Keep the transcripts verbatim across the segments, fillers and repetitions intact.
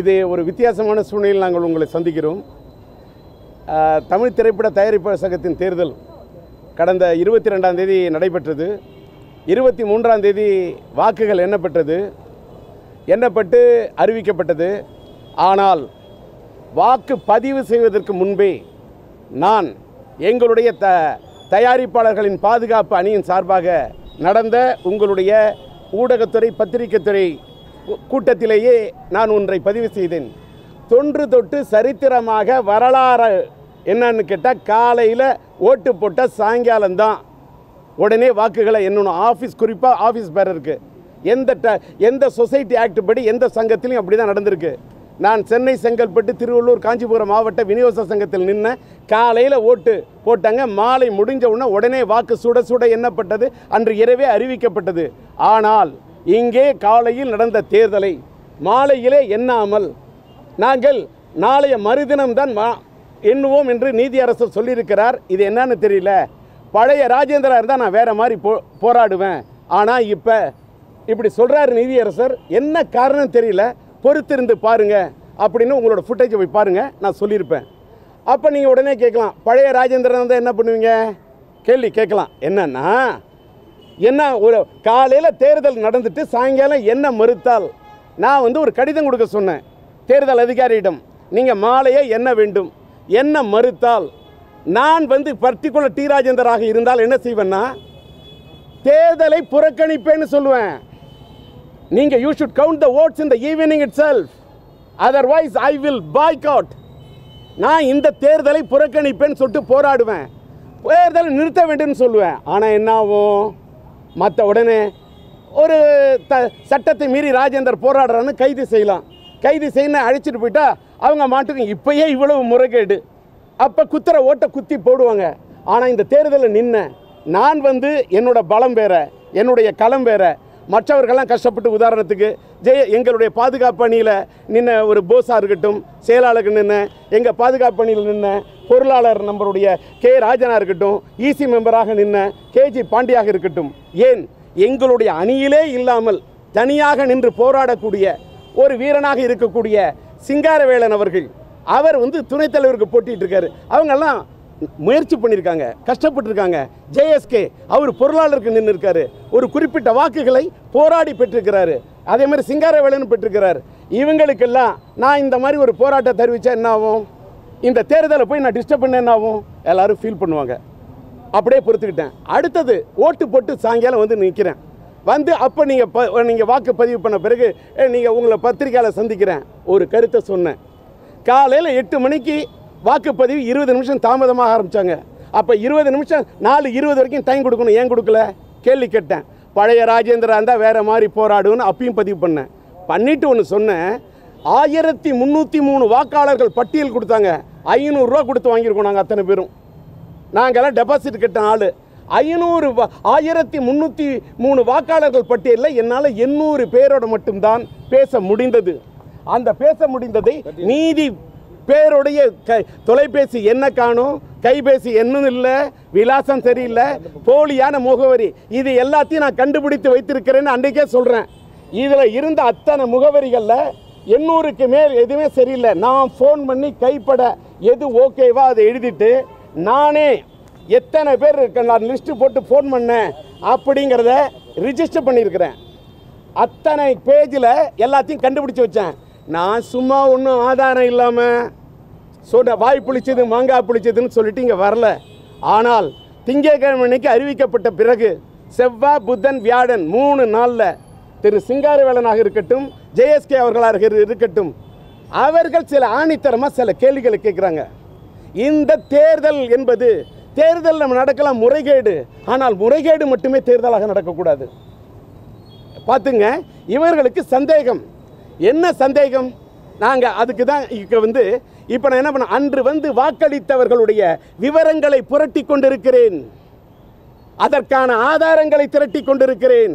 இது ஒரு வித்தியாசமான சூழ்நிலையில் நாங்கள் உங்களை சந்திக்கிறோம். தமிழ் திரைப்பட தயாரிப்பாளர் சங்கத்தின் தேர்தல் கடந்த இருபத்தி ரெண்டாம் தேதி நடைபெற்றது. இருபத்தி மூன்றாம் தேதி வாக்குகள் எண்ணப்பட்டது எண்ணப்பட்டு அறிவிக்கப்பட்டது. ஆனால் வாக்கு பதிவு செய்வதற்கு முன்பே நான் எங்களுடைய த தயாரிப்பாளர்களின் பாதுகாப்பு அணியின் சார்பாக நடந்த உங்களுடைய ஊடகத்துறை பத்திரிகைத்துறை கூட்டத்திலேயே நான் ஒன்றை பதிவு செய்தேன். தொன்று தொட்டு சரித்திரமாக வரலாறு என்னன்னு கேட்டால், காலையில் ஓட்டு போட்டால் சாயங்காலம்தான் உடனே வாக்குகளை என்னும் ஆஃபீஸ், குறிப்பாக ஆஃபீஸ் பேர் இருக்குது. எந்த ட எந்த சொசைட்டி ஆக்ட் படி எந்த சங்கத்திலையும் அப்படி தான் நடந்திருக்கு. நான் சென்னை, செங்கல்பட்டு, திருவள்ளூர், காஞ்சிபுரம் மாவட்ட விநியோக சங்கத்தில் நின்று காலையில் ஓட்டு போட்டாங்க. மாலை முடிஞ்ச உடனே உடனே வாக்கு சுட சுட எண்ணப்பட்டது, அன்று இரவே அறிவிக்கப்பட்டது. ஆனால் இங்கே காலையில் நடந்த தேர்தலை மாலையிலே எண்ணாமல் நாங்கள் நாளைய மறுதினம்தான் மா எண்ணுவோம் என்று நீதி அரசர் சொல்லியிருக்கிறார். இது என்னன்னு தெரியல. பழைய ராஜேந்திரா இருந்தால் நான் வேறு மாதிரி போ போராடுவேன் ஆனால் இப்போ இப்படி சொல்கிறார் நீதியரசர். என்ன காரணம் தெரியல, பொறுத்திருந்து பாருங்கள் அப்படின்னு உங்களோட ஃபுட்டேஜை போய் பாருங்கள், நான் சொல்லியிருப்பேன். அப்போ நீங்கள் உடனே கேட்கலாம், பழைய ராஜேந்திரன் இருந்தால் என்ன பண்ணுவீங்க கேள்வி கேட்கலாம். என்னன்னா, என்ன ஒரு காலையில் தேர்தல் நடந்துட்டு சாயங்காலம் என்ன மறுத்தால் நான் வந்து ஒரு கடிதம் கொடுக்க சொன்னேன் தேர்தல் அதிகாரியிடம். நீங்கள் மாலையே என்ன வேண்டும், என்ன மறுத்தால் நான் வந்து பர்டிகுலர் டி. ராஜேந்தராக இருந்தால் என்ன செய்வேன்னா, தேர்தலை புறக்கணிப்பேன்னு சொல்லுவேன். நீங்கள் you should count the votes in the evening itself, otherwise I will boycott. நான் இந்த தேர்தலை புறக்கணிப்பேன்னு சொல்லிட்டு போராடுவேன், தேர்தலை நிறுத்த வேண்டும்னு சொல்லுவேன். ஆனால் என்ன ஆகும், மற்ற உடனே ஒரு த சட்டத்தை மீறி ராஜேந்தர் போராடுறான்னு கைது செய்யலாம். கைது செய்யணும் அழைச்சிட்டு போயிட்டா அவங்க மாட்டுக்கு இப்போயே இவ்வளவு முறைகேடு, அப்போ குத்துற ஓட்டை குத்தி போடுவாங்க. ஆனால் இந்த தேர்தலில் நின்று நான் வந்து என்னோட பலம் வேற, என்னுடைய களம் வேற. மற்றவர்கள்லாம் கஷ்டப்பட்டு, உதாரணத்துக்கு ஜெய எங்களுடைய பாதுகாப்பு அணியில் நின்று ஒரு போஸாக இருக்கட்டும், செயலாளருக்கு நின்று, எங்கள் பாதுகாப்பு அணியில் நின்று பொருளாளர் நம்மளுடைய கே ராஜனாக இருக்கட்டும், இசி மெம்பராக நின்று கேஜி பாண்டியாக இருக்கட்டும், ஏன் எங்களுடைய அணியிலே இல்லாமல் தனியாக நின்று போராடக்கூடிய ஒரு வீரனாக இருக்கக்கூடிய சிங்காரவேலன் அவர்கள், அவர் வந்து துணைத் தலைவருக்கு போட்டிகிட்டு இருக்காரு. அவங்கெல்லாம் முயற்சி பண்ணியிருக்காங்க, கஷ்டப்பட்டுருக்காங்க. ஜே எஸ் கே அவர் பொருளாளருக்கு நின்று இருக்காரு, ஒரு குறிப்பிட்ட வாக்குகளை போராடி பெற்றிருக்கிறாரு. அதே மாதிரி சிங்காரவேலன் பெற்றிருக்கிறார். இவங்களுக்கெல்லாம் நான் இந்த மாதிரி ஒரு போராட்டம் தெரிவித்தா என்ன ஆகும், இந்த தேர்தலை போய் நான் டிஸ்டர்ப் பண்ண என்ன ஆகும், எல்லோரும் ஃபீல் பண்ணுவாங்க. அப்படியே பொறுத்துக்கிட்டேன். அடுத்தது ஓட்டு போட்டு சாயங்காலம் வந்து நிற்கிறேன், வந்து அப்போ நீங்கள் ப நீங்கள் வாக்கு பதிவு பண்ண பிறகு நீங்கள் உங்களை பத்திரிக்கையாளர் சந்திக்கிறேன், ஒரு கருத்தை சொன்னேன். காலையில் எட்டு மணிக்கு வாக்குப்பதிவு இருபது நிமிஷம் தாமதமாக ஆரம்பித்தாங்க. அப்போ இருபது நிமிஷம் நாலு இருபது வரைக்கும் டைம் கொடுக்கணும், ஏன் கொடுக்கல கேள்வி கேட்டேன். பழைய ராஜேந்திரா இருந்தால் வேறு மாதிரி போராடுன்னு அப்பையும் பதிவு பண்ணேன். பண்ணிவிட்டு ஒன்று சொன்னேன், ஆயிரத்தி முந்நூற்றி மூணு வாக்காளர்கள் பட்டியல் கொடுத்தாங்க, ஐநூறுரூவா கொடுத்து வாங்கியிருக்கோம் நாங்கள் அத்தனை பேரும். நாங்கள்லாம் டெபாசிட் கட்ட ஆள். ஐநூறு ஆயிரத்தி முந்நூற்றி மூணு வாக்காளர்கள் பட்டியலில் என்னால் எண்ணூறு பேரோட மட்டும்தான் பேச முடிந்தது. அந்த பேச முடிந்ததை நீதி பேருடைய கை தொலைபேசி என்ன காணும், கைபேசி என்னன்னு இல்லை, விலாசம் சரியில்லை, போலியான முகவரி, இது எல்லாத்தையும் நான் கண்டுபிடித்து வைத்திருக்கிறேன்னு அன்றைக்கே சொல்கிறேன். இதில் இருந்த அத்தனை முகவரிகளில் எண்ணூறுக்கு மேல் எதுவுமே சரியில்லை. நான் ஃபோன் பண்ணி கைப்பட எது ஓகேவா அதை எழுதிட்டு நானே எத்தனை பேர் இருக்க நான் லிஸ்ட்டு போட்டு ஃபோன் பண்ணேன் அப்படிங்கிறத ரிஜிஸ்டர் பண்ணியிருக்கிறேன். அத்தனை பேஜில் எல்லாத்தையும் கண்டுபிடிச்சி வச்சேன். நான் சும்மா ஒன்றும் ஆதாரம் இல்லாமல் சொன்ன வாய் புளிச்சது மாங்காய் புளிச்சதுன்னு சொல்லிட்டு இங்கே வரல. ஆனால் திங்கட்கிழமைக்கு அறிவிக்கப்பட்ட பிறகு செவ்வாய், புதன், வியாழன் மூணு நாளில் திரு சிங்காரவேலனாக இருக்கட்டும், ஜே எஸ் கே அவர்களாக இருக்கட்டும், அவர்கள் சில ஆணித்தரமாக சில கேள்விகளை கேட்குறாங்க. இந்த தேர்தல் என்பது தேர்தல் நம்ம நடக்கலாம் முறைகேடு, ஆனால் முறைகேடு மட்டுமே தேர்தலாக நடக்கக்கூடாது. பார்த்துங்க, இவர்களுக்கு சந்தேகம். என்ன சந்தேகம், நாங்கள் அதுக்கு தான் இங்கே வந்து இப்போ நான் என்ன பண்ண, அன்று வந்து வாக்களித்தவர்களுடைய விவரங்களை புரட்டி கொண்டிருக்கிறேன், அதற்கான ஆதாரங்களை திரட்டி கொண்டிருக்கிறேன்.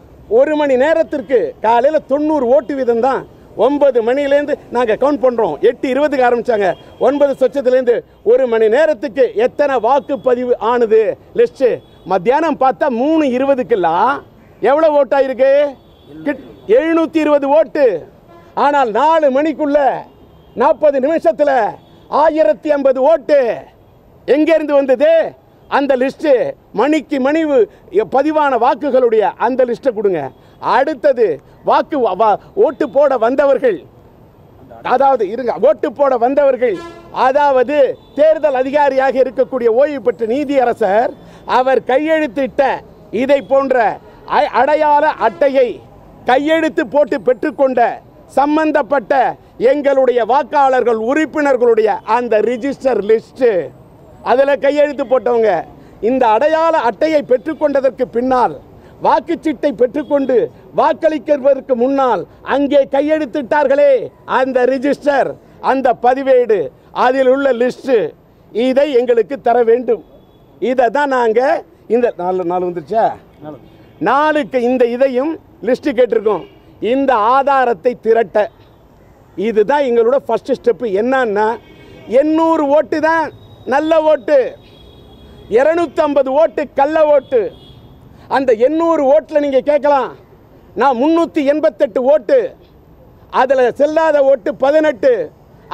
ஒரு மணி நேரத்திற்கு காலையில் தொண்ணூறு ஓட்டு வீதம் தான். ஒன்பது மணிலேருந்து நாங்கள் கவுண்ட் பண்ணுறோம். எட்டு இருபதுக்கு ஆரம்பித்தாங்க. ஒன்பது சொச்சத்துலேருந்து ஒரு மணி நேரத்துக்கு எத்தனை வாக்குப்பதிவு ஆனது லிஸ்ட்டு மத்தியானம் பார்த்தா மூணு இருபதுக்கெல்லாம் எவ்வளோ ஓட்டாயிருக்கு? எழுநூற்றி இருபது ஓட்டு. ஆனால் நாலு மணிக்குள்ள நாற்பது நிமிஷத்தில் ஆயிரத்தி ஐம்பது ஓட்டு எங்கேருந்து வந்தது? அந்த லிஸ்ட்டு மணிக்கு மணிவு பதிவான வாக்குகளுடைய அந்த லிஸ்ட்டை கொடுங்க. அடுத்தது வாக்கு ஓட்டு போட வந்தவர்கள், அதாவது இருங்க ஓட்டு போட வந்தவர்கள், அதாவது தேர்தல் அதிகாரியாக இருக்கக்கூடிய ஓய்வு பெற்ற நீதியரசர் அவர் கையெழுத்திட்ட இதை போன்ற அடையாள அட்டையை கையெழுத்து போட்டு பெற்றுக்கொண்ட சம்பந்தப்பட்ட எங்களுடைய வாக்காளர்கள் உறுப்பினர்களுடைய அந்த ரிஜிஸ்டர் லிஸ்ட்டு அதில் கையெழுத்து போட்டவங்க இந்த அடையாள அட்டையை பெற்றுக்கொண்டதற்கு பின்னால் வாக்குச்சீட்டை பெற்றுக்கொண்டு வாக்களிக்கிறதற்கு முன்னால் அங்கே கையெழுத்திட்டார்களே அந்த ரிஜிஸ்டர், அந்த பதிவேடு, அதில் உள்ள லிஸ்ட்டு இதை எங்களுக்கு தர வேண்டும். இதை தான் நாங்கள் இந்த நாலு நாலு வந்துருச்சா நாளுக்கு இந்த இதையும் லிஸ்ட்டு கேட்டிருக்கோம். இந்த ஆதாரத்தை திரட்ட இதுதான் எங்களோட ஃபஸ்ட்டு ஸ்டெப்பு. என்னன்னா எண்ணூறு ஓட்டு தான் நல்ல ஓட்டு, இரநூத்தம்பது ஓட்டு கள்ள ஓட்டு. அந்த எண்ணூறு ஓட்டில் நீங்கள் கேட்கலாம், நான் முந்நூற்றி எண்பத்தெட்டு ஓட்டு, அதில் செல்லாத ஓட்டு பதினெட்டு,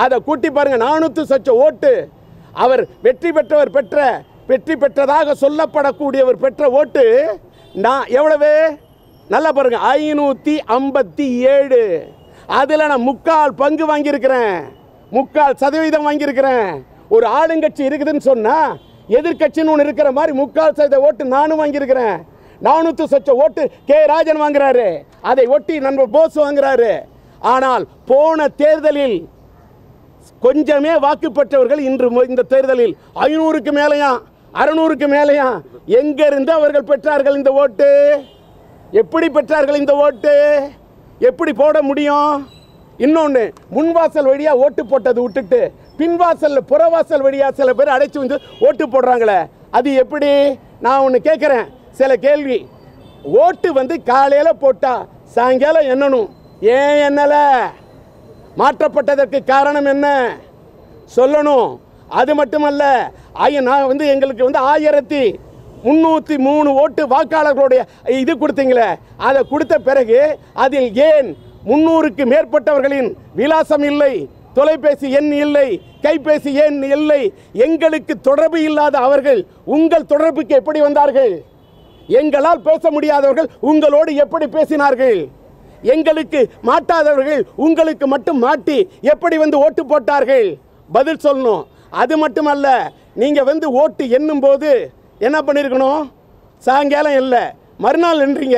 அதை கூட்டி பாருங்கள் நானூற்று சச்ச ஓட்டு. அவர் வெற்றி பெற்றவர் பெற்ற வெற்றி பெற்றதாக சொல்லப்படக்கூடியவர் பெற்ற ஓட்டு நான் எவ்வளவு நல்லா பாருங்கள் ஐநூற்றி ஐம்பத்தி ஏழு. அதில் நான் முக்கால் பங்கு வாங்கியிருக்கிறேன், முக்கால் சதவீதம் வாங்கியிருக்கிறேன். ஒரு ஆளுங்கட்சி இருக்குதுன்னு சொன்னால் எதிர்கட்சின்னு ஒன்று இருக்கிற மாதிரி முக்கால் சதவீத ஓட்டு நானும் வாங்கியிருக்கிறேன். நானூற்று சொச்ச ஓட்டு கே ராஜன் வாங்குறாரு, அதை ஒட்டி நண்பர் போஸ் வாங்குறாரு. ஆனால் போன தேர்தலில் கொஞ்சமே வாக்கு பெற்றவர்கள் இன்று இந்த தேர்தலில் ஐநூறுக்கு மேலேயா அறுநூறுக்கு மேலேயா எங்கிருந்து அவர்கள் பெற்றார்கள் இந்த ஓட்டு? எப்படி பெற்றார்கள் இந்த ஓட்டு? எப்படி போட முடியும்? இன்னொன்று முன்வாசல் வழியாக ஓட்டு போட்டது விட்டுட்டு பின்வாசல் புறவாசல் வழியாக சில பேர் அடைச்சி வந்து ஓட்டு போடுறாங்களே, அது எப்படி? நான் ஒன்று கேட்குறேன், சில கேள்வி. ஓட்டு வந்து காலையில் போட்டால் சாயங்காலம் எண்ணணும், ஏன் எண்ணலை? மாற்றப்பட்டதற்கு காரணம் என்ன சொல்லணும். அது மட்டுமல்ல, நான் வந்து எங்களுக்கு வந்து ஆயிரத்தி முந்நூற்றி மூணு ஓட்டு வாக்காளர்களுடைய இது கொடுத்தீங்களே, அதை கொடுத்த பிறகு அதில் ஏன் முந்நூறுக்கு மேற்பட்டவர்களின் விலாசம் இல்லை, தொலைபேசி எண் இல்லை, கைபேசி எண் இல்லை? எங்களுக்கு தொடர்பு இல்லாத அவர்கள் உங்கள் தொடர்புக்கு எப்படி வந்தார்கள்? எங்களால் பேச முடியாதவர்கள் உங்களோடு எப்படி பேசினார்கள்? எங்களுக்கு மாட்டாதவர்கள் உங்களுக்கு மட்டும் மாட்டி எப்படி வந்து ஓட்டு போட்டார்கள்? பதில் சொல்லணும். அது மட்டுமல்ல, நீங்கள் வந்து ஓட்டு எண்ணும் போது என்ன பண்ணியிருக்கணும்? சாயங்காலம் இல்லை மறுநாள் என்றீங்க.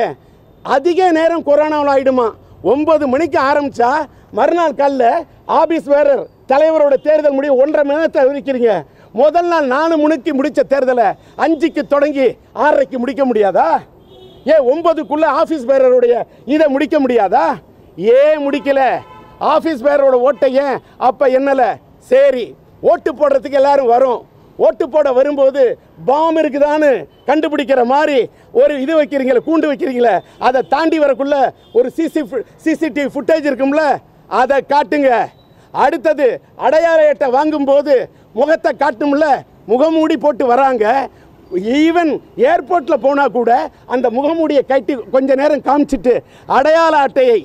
அதிக நேரம் கொரோனாவில் ஆகிடுமா? ஒன்பது மணிக்கு ஆரம்பித்தா மறுநாள் காலில் ஆபீஸ் வேரர் தலைவரோட தேர்தல் முடிவு ஒன்றரை மணி நேரத்தை இருக்கிறீங்க. முதல் நாள் நாலு மணிக்கு முடித்த தேர்தலை அஞ்சுக்கு தொடங்கி ஆறரைக்கு முடிக்க முடியாதா? ஏன் ஒன்பதுக்குள்ளே ஆஃபீஸ் வேரருடைய இதை முடிக்க முடியாதா? ஏன் முடிக்கல? ஆஃபீஸ் வேரரோட ஓட்டை ஏன் அப்போ என்னலை? சரி, ஓட்டு போடுறதுக்கு எல்லோரும் வரும். ஓட்டு போட வரும்போது பாம் இருக்குதான்னு கண்டுபிடிக்கிற மாதிரி ஒரு இது வைக்கிறீங்களே, கூண்டு வைக்கிறீங்களே, அதை தாண்டி வரக்குள்ள ஒரு சிசி சிசிடிவி ஃபுட்டேஜ் இருக்கும்ல, அதை காட்டுங்க. அடுத்தது அடையாள அட்டை வாங்கும்போது முகத்தை காட்டும்ல, முகமூடி போட்டு வராங்க. ஈவன் ஏர்போர்ட்டில் போனால் கூட அந்த முகமூடியை கட்டி கொஞ்ச நேரம் காமிச்சிட்டு அடையாள அட்டையை,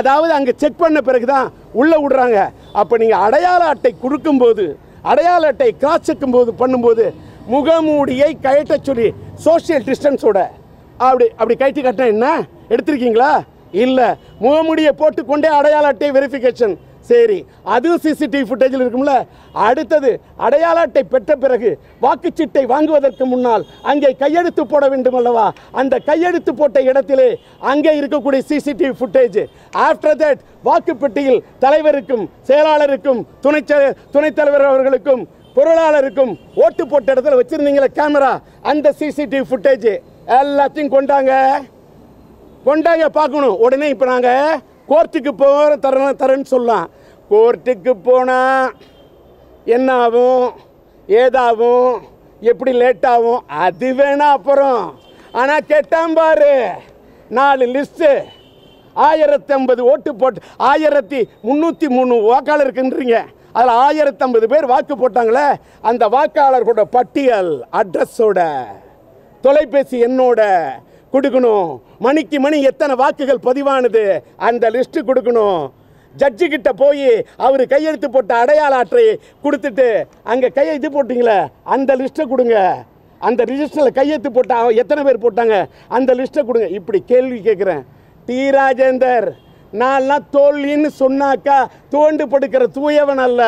அதாவது அங்கே செக் பண்ண பிறகு தான் உள்ளே விடுறாங்க. அப்போ நீங்கள் அடையாள அட்டை கொடுக்கும்போது, அடையாள அட்டை கிராஸ் செக்கும் போது பண்ணும்போது முகமூடியை கழட்ட சொல்லி சோஷியல் டிஸ்டன்ஸோட அப்படி அப்படி கழட்டி கட்டினா என்ன எடுத்திருக்கீங்களா? இல்லை, முகமூடியை போட்டுக்கொண்டே அடையாள அட்டை வெரிஃபிகேஷன். சரி, அதுவும் சிசிடிவி ஃபுட்டேஜில் இருக்கும்ல. அடுத்தது அடையாள அட்டை பெற்ற பிறகு வாக்குச்சீட்டை வாங்குவதற்கு முன்னால் அங்கே கையெழுத்து போட வேண்டும் அல்லவா? அந்த கையெழுத்து போட்ட இடத்திலே அங்கே இருக்கக்கூடிய சிசிடிவி ஃபுட்டேஜ். ஆஃப்டர் தட் வாக்கு பெட்டியில் தலைவருக்கும் செயலாளருக்கும் துணை துணைத் தலைவர் அவர்களுக்கும் பொருளாளருக்கும் ஓட்டு போட்ட இடத்துல வச்சுருந்தீங்களே கேமரா, அந்த சிசிடிவி ஃபுட்டேஜ் எல்லாத்தையும் கொண்டாங்க கொண்டாங்க பார்க்கணும். உடனே இப்போ நாங்கள் கோர்ட்டுக்கு போற தர தரன்னு சொல்லலாம். கோர்ட்டுக்கு போனால் என்ன ஆகும், ஏதாகும், எப்படி லேட்டாகும், அது வேணா அப்புறம். ஆனால் கேட்டான் பாரு, நாலு லிஸ்ட்டு ஆயிரத்தி ஐம்பது ஓட்டு போட்டு ஆயிரத்தி முந்நூற்றி மூணு வாக்காளருக்குன்றீங்க, அதில் ஆயிரத்தி ஐம்பது பேர் வாக்கு போட்டாங்களே, அந்த வாக்காளர்களோட பட்டியல் அட்ரஸோட தொலைபேசி எண்ணோட கொடுக்கணும். மணிக்கு மணி எத்தனை வாக்குகள் பதிவானது அந்த லிஸ்ட்டு கொடுக்கணும். ஜட்ஜுக்கிட்ட போய் அவர் கையெழுத்து போட்ட அடையாள அட்டை கொடுத்துட்டு, அங்கே கையெழுத்து போட்டிங்களே அந்த லிஸ்ட்டை கொடுங்க, அந்த ரிஜிஸ்டரில் கையெழுத்து போட்டால் எத்தனை பேர் போட்டாங்க அந்த லிஸ்ட்டை கொடுங்க. இப்படி கேள்வி கேட்குறேன். டி. ராஜேந்தர் நான்லாம் தோல்வின்னு சொன்னாக்கா தோண்டு படுக்கிற தூயவன் அல்ல,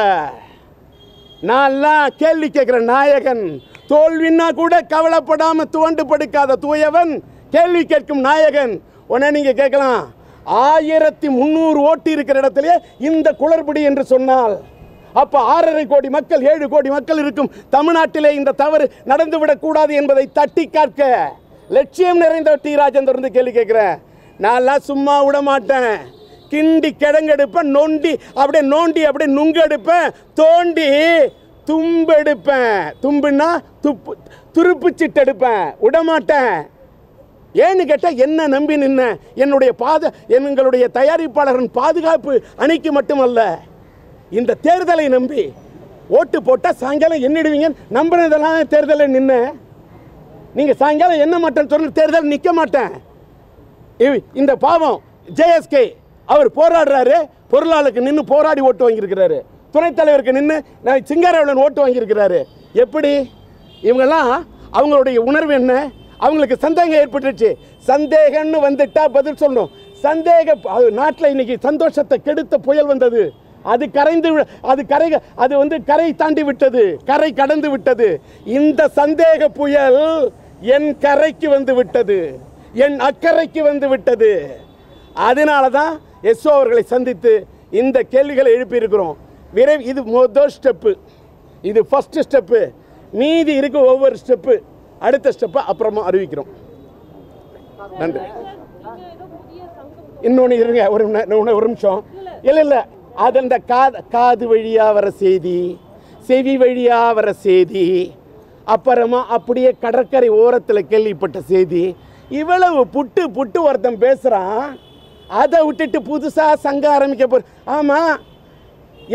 நான்லாம் கேள்வி கேட்குற நாயகன். தோல்வின்னா கூட கவலைப்படாமல் தோண்டு படுக்காத தூயவன், கேள்வி கேட்கும் நாயகன். உடனே நீங்கள் கேட்கலாம், ஆயிரத்தி முந்நூறு ஓட்டு இருக்கிற இடத்துல இந்த குளறுபடி என்று சொன்னால், அப்போ ஆறரை கோடி மக்கள் ஏழு கோடி மக்கள் இருக்கும் தமிழ்நாட்டிலே இந்த தவறு நடந்துவிடக்கூடாது என்பதை தட்டி காட்க லட்சியம் நிறைந்த டி. ராஜேந்தர் வந்து கேள்வி கேட்குறேன். நான்லாம் சும்மா விட மாட்டேன், கிண்டி கிடங்கெடுப்பேன், நொண்டி அப்படியே நோண்டி அப்படியே நுங்கெடுப்பேன், தோண்டி தும்பெடுப்பேன், தும்புன்னா துப்பு துருப்புச்சிட்டு எடுப்பேன், விடமாட்டேன். ஏன்னு கேட்டால் என்ன நம்பி நின்ன என்னுடைய பாத எங்களுடைய தயாரிப்பாளரின் பாதுகாப்பு அணிக்கு மட்டுமல்ல, இந்த தேர்தலை நம்பி ஓட்டு போட்டால் சாயங்காலம் என்னிடுவீங்க நம்பினதெல்லாம் தேர்தலை நின்ன. நீங்கள் சாயங்காலம் என்ன மாட்டேன்னு சொன்ன தேர்தல் நிற்க மாட்டேன். இந்த பாவம் ஜே எஸ் கே அவர் போராடுறாரு, பொருளாளருக்கு நின்று போராடி ஓட்டு வாங்கியிருக்கிறாரு, துணைத் தலைவருக்கு நின்று சிங்காரவேலன் ஓட்டு வாங்கியிருக்கிறாரு. எப்படி இவங்கெல்லாம் அவங்களுடைய உணர்வு என்ன? அவங்களுக்கு சந்தேகம் ஏற்பட்டுச்சு, சந்தேகம்னு வந்துட்டா பதில் சொல்லணும். சந்தேக நாட்டில் இன்னைக்கு சந்தோஷத்தை கெடுத்த புயல் வந்தது, அது கரைந்து அது கரை அது வந்து கரை தாண்டி விட்டது, கரை கடந்து விட்டது. இந்த சந்தேக புயல் என் கரைக்கு வந்து விட்டது, என் அக்கறைக்கு வந்து விட்டது. அதனால தான் எஸ்ஓ அவர்களை சந்தித்து இந்த கேள்விகளை எழுப்பியிருக்கிறோம். விரைவு இது முதல் ஸ்டெப்பு, இது ஃபஸ்ட்டு ஸ்டெப்பு, மீதி இருக்க ஒவ்வொரு ஸ்டெப்பு அடுத்த ஸ்டெப்பை அப்புறமா அறிவிக்கிறோம். நன்றி. இன்னொன்று இருங்க, ஒரு ஒரு நிமிஷம். இல்லை இல்லை அது அந்த காது காது வழியாக வர செய்தி, செவி வழியாக வர செய்தி, அப்புறமா அப்படியே கடற்கரை ஓரத்தில் கேள்விப்பட்ட செய்தி, இவ்வளவு புட்டு புட்டு ஒருத்தன் பேசுகிறான். அதை விட்டுட்டு புதுசாக சங்கம் ஆரம்பிக்க போகிற. ஆமாம்,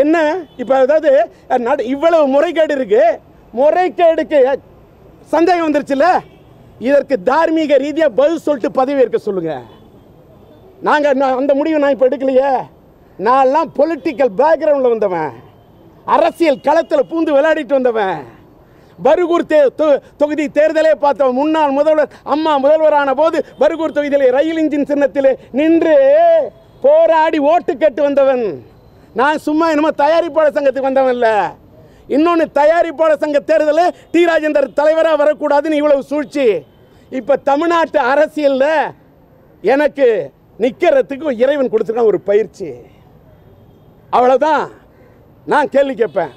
என்ன இப்போ அதாவது நட இவ்வளவு முறைகேடு இருக்குது, முறைகேடுக்கு சந்தேகம் வந்துருச்சுல்ல, இதற்கு தார்மீக ரீதியாக பதில் சொல்லிட்டு பதவி இருக்க சொல்லுங்கள். நாங்கள் அந்த முடிவு நான் இப்போ எடுக்கலையே, நான்லாம் பொலிட்டிக்கல் பேக்ரவுண்டில் வந்தவன், அரசியல் களத்தில் பூந்து விளையாடிட்டு வந்தவன், பருகூர் தே தொகுதி தேர்தலே பார்த்தவன், முன்னாள் முதல்வர் அம்மா முதல்வரான போது பருகூர் தொகுதியிலே ரயில் இன்ஜின் சின்னத்திலே நின்று போராடி ஓட்டு கேட்டு வந்தவன். நான் சும்மா என்னமோ தயாரிப்பாளர் சங்கத்துக்கு வந்தவன் இல்லை. இன்னொன்று, தயாரிப்பாளர் சங்க தேர்தலில் டி. ராஜேந்தர் தலைவராக வரக்கூடாதுன்னு இவ்வளவு சூழ்ச்சி. இப்போ தமிழ்நாட்டு அரசியலில் எனக்கு நிற்கிறதுக்கு இறைவன் கொடுத்துருக்கான் ஒரு பயிற்சி, அவ்வளோதான். நான் கேள்வி கேட்பேன்,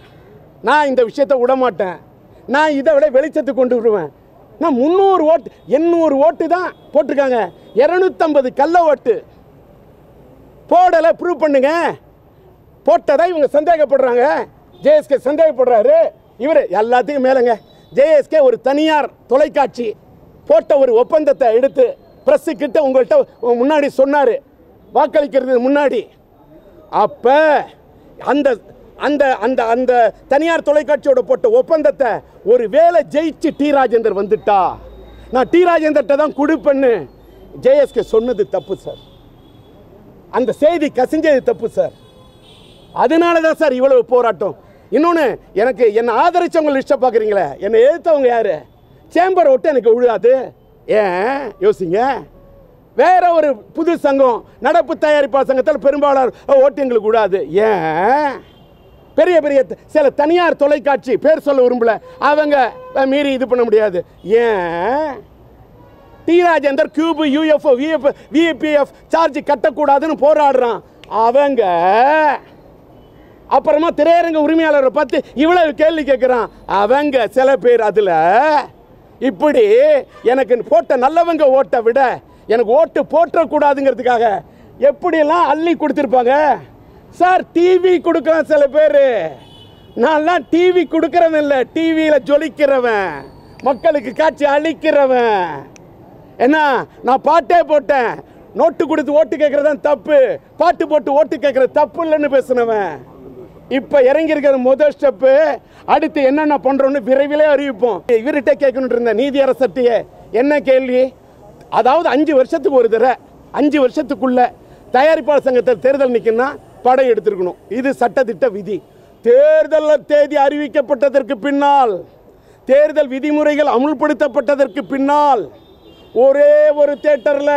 நான் இந்த விஷயத்தை விடமாட்டேன், நான் இதை விட வெளிச்சத்தை கொண்டு விடுவேன். நான் முந்நூறு ஓட்டு எண்ணூறு ஓட்டு தான் போட்டிருக்காங்க, இரநூத்தம்பது கள்ள ஓட்டு போடலை, ப்ரூவ் பண்ணுங்க. போட்டதை இவங்க சந்தேகப்படுறாங்க, ஜே எஸ் கே சந்தேகப்படுறாரு, இவர் எல்லாத்துக்கும் மேலேங்க ஜே எஸ் கே ஒரு தனியார் தொலைக்காட்சி போட்ட ஒரு ஒப்பந்தத்தை எடுத்து ப்ரெஸ்ஸுக்கிட்ட உங்கள்கிட்ட முன்னாடி சொன்னார் வாக்களிக்கிறதுக்கு முன்னாடி. அப்போ அந்த அந்த அந்த அந்த தனியார் தொலைக்காட்சியோட போட்ட ஒப்பந்தத்தை ஒரு வேளை ஜெயிச்சு டி. ராஜேந்தர் வந்துட்டா நான் டி. ராஜேந்தர்கிட்ட தான் கொடுப்பேன்னு ஜே எஸ் கே சொன்னது தப்பு சார், அந்த செய்தி கசிஞ்சது தப்பு சார். அதனால தான் சார் இவ்வளவு போராட்டம். இன்னொன்று, எனக்கு என்னை ஆதரித்தவங்க லிஸ்ட்டை பார்க்குறீங்களே, என்னை எதிர்த்தவங்க யார்? சேம்பர் ஓட்டு எனக்கு விழுகாது, ஏன் யோசிங்க. வேற ஒரு புது சங்கம், நடப்பு தயாரிப்பாளர் சங்கத்தில் பெரும்பாலான ஓட்டு எங்களுக்கு விடாது, ஏன்? பெரிய பெரிய சில தனியார் தொலைக்காட்சி பேர் சொல்ல விரும்பல, அவங்க மீறி இது பண்ண முடியாது, ஏன்? D. Rajendar Qube UFO VF VPF charge கட்டக்கூடாதுன்னு போராடுறான் அவங்க. அப்புறமா திரையரங்க உரிமையாளரை பார்த்து இவ்வளவு கேள்வி கேட்குறான் அவங்க. சில பேர் அதில் இப்படி எனக்கு போட்ட நல்லவங்க ஓட்டை விட எனக்கு ஓட்டு போட்டக்கூடாதுங்கிறதுக்காக எப்படிலாம் அள்ளி கொடுத்துருப்பாங்க சார். டிவி கொடுக்கலாம் சில பேர், நான்லாம் டிவி கொடுக்குறவன் இல்லை, டிவியில் ஜொலிக்கிறவன், மக்களுக்கு காட்சி அளிக்கிறவன். ஏன்னா நான் பாட்டே போட்டேன், நோட்டு கொடுத்து ஓட்டு கேட்குறது தான் தப்பு, பாட்டு போட்டு ஓட்டு கேட்குறது தப்பு இல்லைன்னு பேசினவன். இப்போ இறங்கியிருக்கிற முதல் ஸ்டெப்பு, அடுத்து என்னென்ன பண்ணுறோன்னு விரைவிலே அறிவிப்போம். இவர்கிட்ட கேட்கணுன்ட்டு இருந்தேன் நீதி அரசட்டியே. என்ன கேள்வி? அதாவது அஞ்சு வருஷத்துக்கு ஒரு தடவை, அஞ்சு வருஷத்துக்குள்ளே தயாரிப்பாளர் சங்கத்தை தேர்தல் நிற்கணும்னா படம் எடுத்துருக்கணும். இது சட்டத்திட்ட விதி. தேர்தல் தேதி அறிவிக்கப்பட்டதற்கு பின்னால், தேர்தல் விதிமுறைகள் அமுல்படுத்தப்பட்டதற்கு பின்னால் ஒரே ஒரு தியேட்டரில்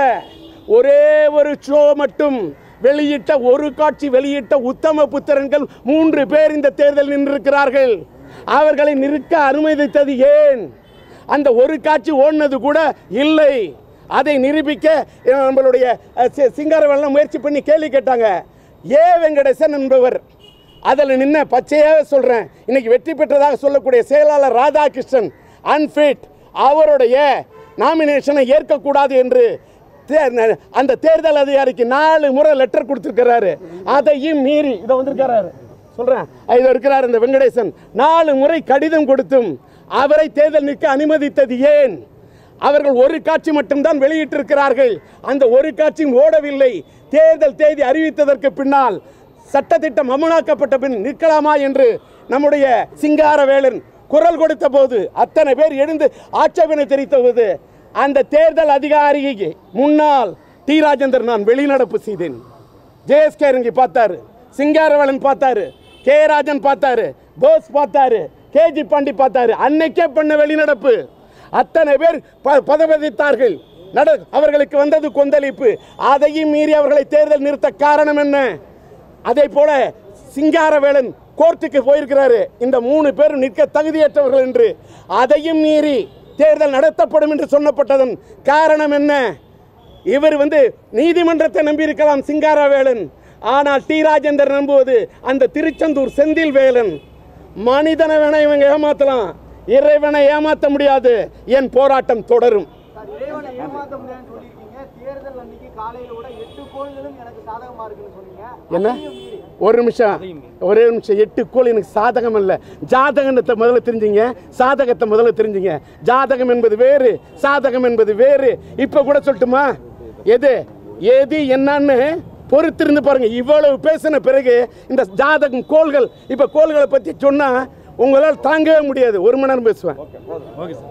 ஒரே ஒரு ஷோ மட்டும் வெளியிட்ட, ஒரு காட்சி வெளியிட்ட உத்தம புத்திரன்கள் மூன்று பேர் இந்த தேர்தல் நின்றிருக்கிறார்கள். அவர்களை நிற்க அனுமதித்தது ஏன்? அந்த ஒரு காட்சி ஓடினது கூட இல்லை. அதை நிரூபிக்க நம்மளுடைய சிங்காரவேலன் முயற்சி பண்ணி கேள்வி கேட்டாங்க. ஏ வெங்கடேசன் என்பவர் அதில் நின்ன பச்சையாக சொல்கிறேன், இன்னைக்கு வெற்றி பெற்றதாக சொல்லக்கூடிய செயலாளர் ராதா கிருஷ்ணன் அன்ஃபிட், அவருடைய நாமினேஷனை ஏற்கக்கூடாது என்று அந்த தேர்தல் அதிகாரிக்கு நாலு முறை லெட்டர் கொடுத்துருக்கிறாரு. அதையும் மீறி இதை வந்திருக்கிறாரு, சொல்கிறேன் இதில் இருக்கிறார் இந்த வெங்கடேசன். நாலு முறை கடிதம் கொடுத்தும் அவரை தேர்தல் நிற்க அனுமதித்தது ஏன்? அவர்கள் ஒரு காட்சி மட்டும்தான் வெளியிட்டிருக்கிறார்கள், அந்த ஒரு காட்சியும் ஓடவில்லை. தேர்தல் தேதி அறிவித்ததற்கு பின்னால் சட்டத்திட்டம் அமலாக்கப்பட்ட பின் நிற்கலாமா என்று நம்முடைய சிங்காரவேலன் குரல் கொடுத்த போது அத்தனை பேர் எழுந்து ஆட்சேபனை தெரிவித்த போது அந்த தேர்தல் அதிகாரிக்கு முன்னால் டி. ராஜேந்தர் நான் வெளிநடப்பு செய்தேன். ஜே எஸ் கே இறங்கி பார்த்தாரு, சிங்காரவேலன் பார்த்தாரு, கே ராஜன் பார்த்தாரு, போஸ் பார்த்தாரு, கே ஜி பாண்டி பார்த்தாரு. அன்னைக்கே பண்ண வெளிநடப்பு. அத்தனை பேர் பதபதித்தார்கள். நட அவர்களுக்கு வந்தது கொந்தளிப்பு. அதையும் மீறி அவர்களை தேர்தல் நிறுத்த காரணம் என்ன? அதே போல சிங்காரவேலன் கோர்ட்டுக்கு போயிருக்கிறாரு, இந்த மூணு பேரும் நிற்க தகுதியற்றவர்கள் என்று. அதையும் மீறி தேர்தல் நடத்தப்படும் என்று சொன்னப்பட்டதன் காரணம் என்ன? இவர் வந்து நீதிமன்றத்தை நம்பியிருக்கலாம் சிங்காரவேலன், ஆனால் டி. ராஜேந்தர் நம்புவது அந்த திருச்செந்தூர் செந்தில் வேலன். மனிதனை வேணா இவங்க ஏமாத்தலாம், இறைவனை ஏமாற்ற முடியாது. என் போராட்டம் தொடரும். என்ன ஒரு நிமிஷம், ஒரே நிமிஷம். எட்டு கோல் எனக்கு சாதகம் அல்ல, ஜாதகத்தை முதல்ல தெரிஞ்சுங்க, சாதகத்தை முதல்ல தெரிஞ்சுங்க. ஜாதகம் என்பது வேறு, சாதகம் என்பது வேறு. இப்போ கூட சொல்லட்டுமா எது எது என்னன்னு பொறுத்திருந்து பாருங்க. இவ்வளவு பேசின பிறகு இந்த ஜாதகம் கோள்கள், இப்போ கோள்களை பற்றி சொன்னால் உங்களால் தாங்கவே முடியாது. ஒரு மணி நேரம் பேசுவேன்.